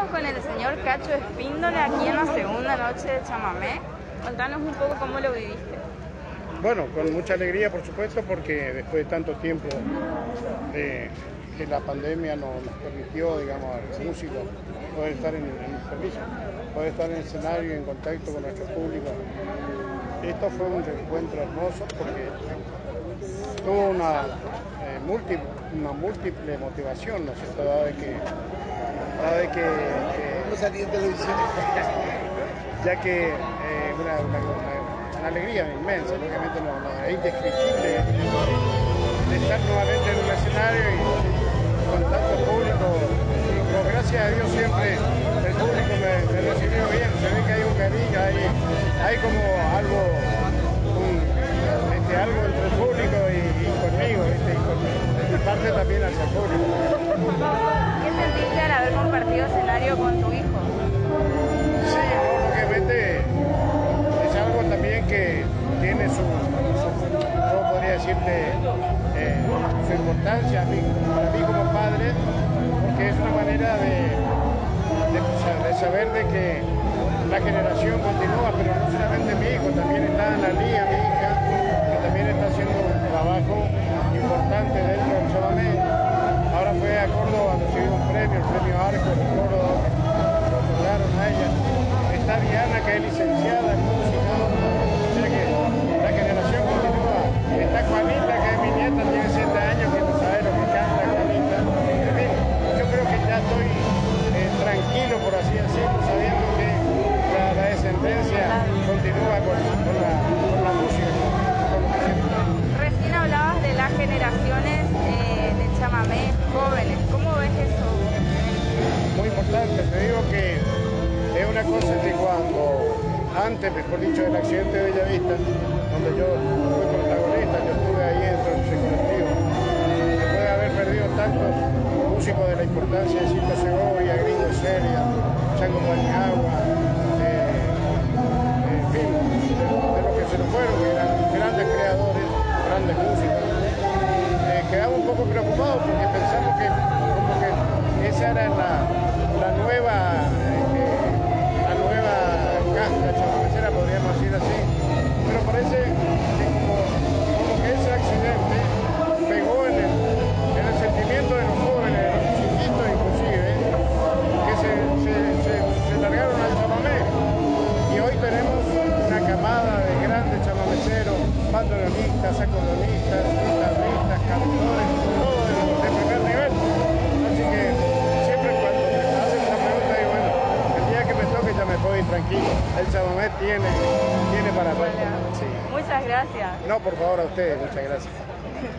Estamos con el señor Cacho Espíndola aquí en la segunda noche de Chamamé. Contanos un poco cómo lo viviste. Bueno, con mucha alegría, por supuesto, porque después de tanto tiempo que la pandemia nos permitió, digamos, a los músicos poder estar en el servicio, poder estar en el escenario, en contacto con nuestro público. Esto fue un reencuentro hermoso porque tuvo una múltiple motivación, ¿no es cierto? Dada de que salí en televisión, ya que una alegría inmensa, lógicamente es indescriptible de estar nuevamente en un escenario y con tanto público. Pues, gracias a Dios siempre el público me recibió bien, se ve que hay un cariño, hay como algo, algo entre el público y conmigo, y de mi parte también hacia el público. ¿Qué sentiste al haber compartido escenario con tu hijo? Sí, obviamente es algo también que tiene ¿cómo podría decirte? Su importancia para mí como padre, porque es una manera de saber de que la generación continúa, pero no solamente mi hijo, también está en la línea mi hija, que también está haciendo un trabajo importante dentro del Chamamé. Ahora fue a Córdoba, recibió un premio, el premio Arco de Córdoba, lo otorgaron a ella. Está Diana, que es licenciada en música, o sea que la generación continúa. Está Juanita, que es mi nieta, tiene 7 años, que no sabe lo que canta Juanita. En fin, yo creo que ya estoy tranquilo, por así decirlo, sabiendo que la descendencia continúa con la música. Recién hablabas de las generaciones de chamamé jóvenes. ¿Cómo ves eso? Muy importante. Te digo que es una cosa que cuando, antes, mejor dicho, del accidente de Bellavista, donde yo fui protagonista, yo estuve ahí dentro del colectivo, después de haber perdido tantos músicos de la importancia de Cito Segovia, Gringo Seria, Chango Bañagua, de los que se nos fueron, que eran grandes creadores, grandes músicos. Quedaba un poco preocupado porque pensamos que, como que esa era la nueva casta chamamecera, podríamos decir así, pero parece que como que ese accidente pegó en el sentimiento de los jóvenes, de los chiquitos inclusive, que se largaron al chamamé, y hoy tenemos camada de grandes chamameceros, bandoneonistas, saxofonistas, guitarristas, cantores, todos de primer nivel. Así que siempre cuando me hacen esa pregunta digo, bueno, el día que me toque ya me puedo ir tranquilo. El chamamé tiene para todo. Sí. Muchas gracias. No, por favor, a ustedes, muchas gracias.